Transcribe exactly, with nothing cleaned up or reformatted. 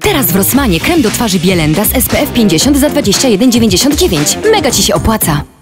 Teraz w Rossmanie krem do twarzy Bielenda z S P F pięćdziesiąt za dwadzieścia jeden dziewięćdziesiąt dziewięć. Mega ci się opłaca.